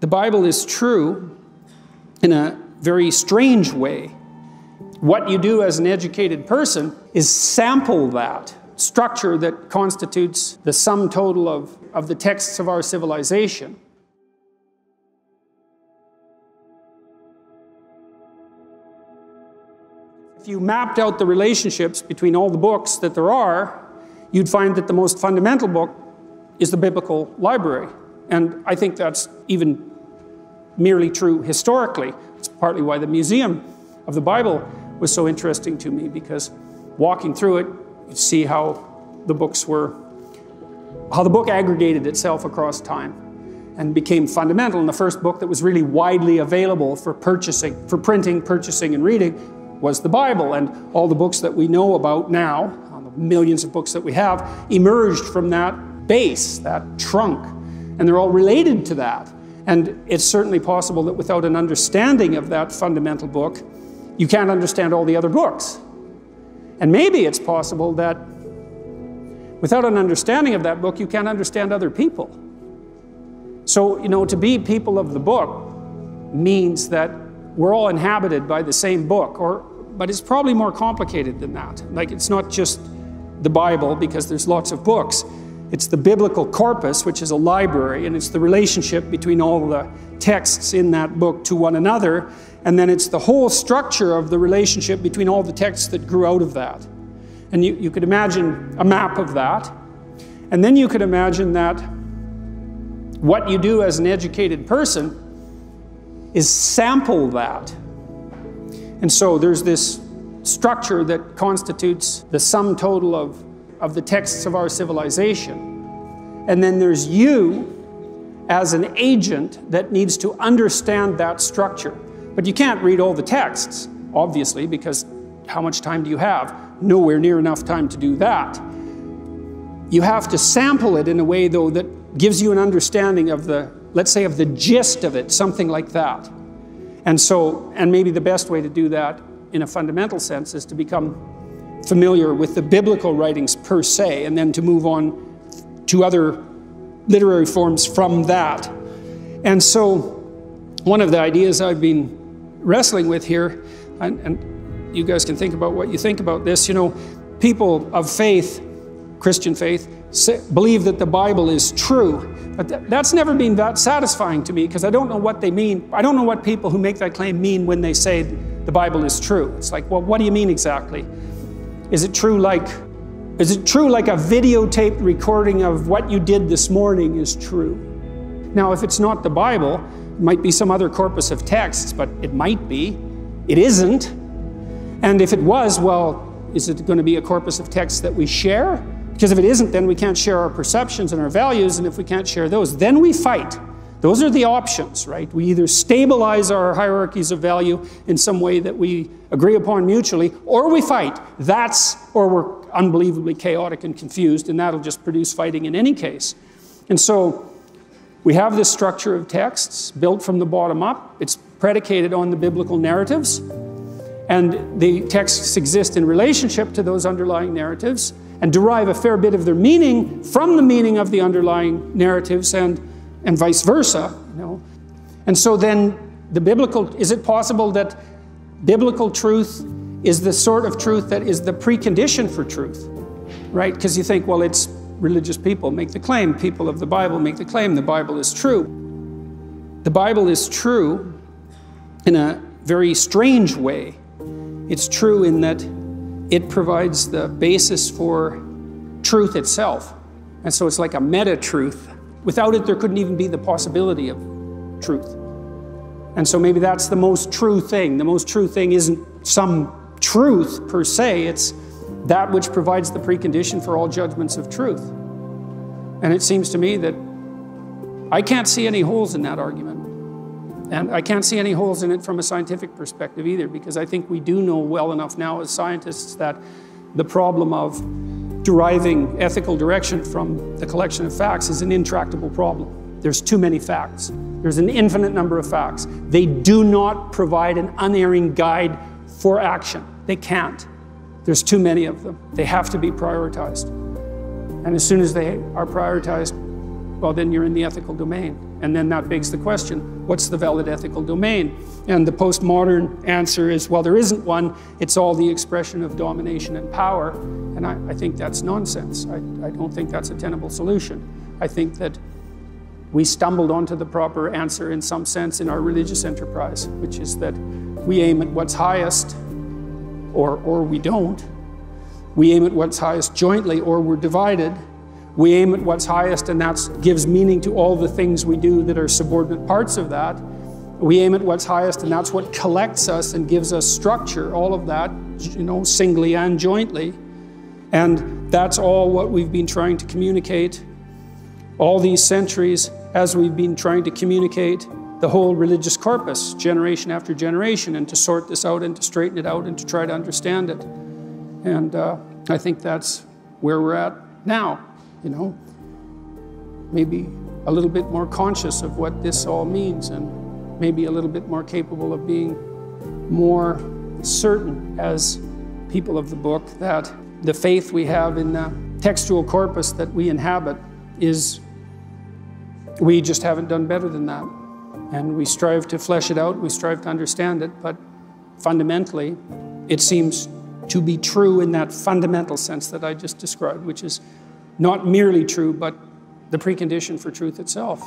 The Bible is true in a very strange way. What you do as an educated person is sample that structure that constitutes the sum total of the texts of our civilization. If you mapped out the relationships between all the books that there are, you'd find that the most fundamental book is the biblical library. And I think that's even merely true historically. It's partly why the Museum of the Bible was so interesting to me, because walking through it, you'd see how the book aggregated itself across time and became fundamental. And the first book that was really widely available for purchasing, for printing, purchasing, and reading was the Bible. And all the books that we know about now, the millions of books that we have, emerged from that base, that trunk. And they're all related to that. And it's certainly possible that without an understanding of that fundamental book, you can't understand all the other books. And maybe it's possible that without an understanding of that book, you can't understand other people. So, you know, to be people of the book means that we're all inhabited by the same book, but it's probably more complicated than that. Like, it's not just the Bible, because there's lots of books. It's the biblical corpus, which is a library, and it's the relationship between all the texts in that book to one another, and then it's the whole structure of the relationship between all the texts that grew out of that. And you could imagine a map of that, and then you could imagine that what you do as an educated person is sample that. And so there's this structure that constitutes the sum total of the texts of our civilization. And then there's you as an agent that needs to understand that structure. But you can't read all the texts, obviously, because how much time do you have? Nowhere near enough time to do that. You have to sample it in a way, though, that gives you an understanding of the, let's say, of the gist of it, something like that. And so, and maybe the best way to do that in a fundamental sense is to become familiar with the biblical writings per se, and then to move on to other literary forms from that. And so one of the ideas I've been wrestling with here, and you guys can think about what you think about this, you know, people of faith, Christian faith, believe that the Bible is true. But that's never been that satisfying to me, because I don't know what they mean. I don't know what people who make that claim mean when they say the Bible is true. It's like, well, what do you mean exactly? Is it true like a videotaped recording of what you did this morning is true? Now, if it's not the Bible, it might be some other corpus of texts, but it might be. It isn't. And if it was, well, is it going to be a corpus of texts that we share? Because if it isn't, then we can't share our perceptions and our values, and if we can't share those, then we fight. Those are the options, right? We either stabilize our hierarchies of value in some way that we agree upon mutually, or we fight. Or we're unbelievably chaotic and confused, and that'll just produce fighting in any case. And so we have this structure of texts built from the bottom up. It's predicated on the biblical narratives, and the texts exist in relationship to those underlying narratives and derive a fair bit of their meaning from the meaning of the underlying narratives, and vice versa, you know. And so then is it possible that biblical truth is the sort of truth that is the precondition for truth, right? Because you think, well, it's religious people make the claim, people of the Bible make the claim, the Bible is true. The Bible is true in a very strange way. It's true in that it provides the basis for truth itself. And so it's like a meta-truth. Without it, there couldn't even be the possibility of truth. And so maybe that's the most true thing. The most true thing isn't some truth per se, it's that which provides the precondition for all judgments of truth. And it seems to me that I can't see any holes in that argument. And I can't see any holes in it from a scientific perspective either, because I think we do know well enough now as scientists that the problem of deriving ethical direction from the collection of facts is an intractable problem. There's too many facts. There's an infinite number of facts. They do not provide an unerring guide for action. They can't. There's too many of them. They have to be prioritized. And as soon as they are prioritized, well, then you're in the ethical domain. And then that begs the question, what's the valid ethical domain? And the postmodern answer is, well, there isn't one. It's all the expression of domination and power. And I think that's nonsense. I don't think that's a tenable solution. I think that we stumbled onto the proper answer in some sense in our religious enterprise, which is that we aim at what's highest, or we don't. We aim at what's highest jointly, or we're divided. We aim at what's highest, and that gives meaning to all the things we do that are subordinate parts of that. We aim at what's highest, and that's what collects us and gives us structure, all of that, you know, singly and jointly. And that's all what we've been trying to communicate all these centuries as we've been trying to communicate the whole religious corpus, generation after generation, and to sort this out and to straighten it out and to try to understand it. And I think that's where we're at now. You know, maybe a little bit more conscious of what this all means, and maybe a little bit more capable of being more certain as people of the book that the faith we have in the textual corpus that we inhabit is, we just haven't done better than that. And we strive to flesh it out, we strive to understand it, but fundamentally, it seems to be true in that fundamental sense that I just described, which is not merely true, but the precondition for truth itself.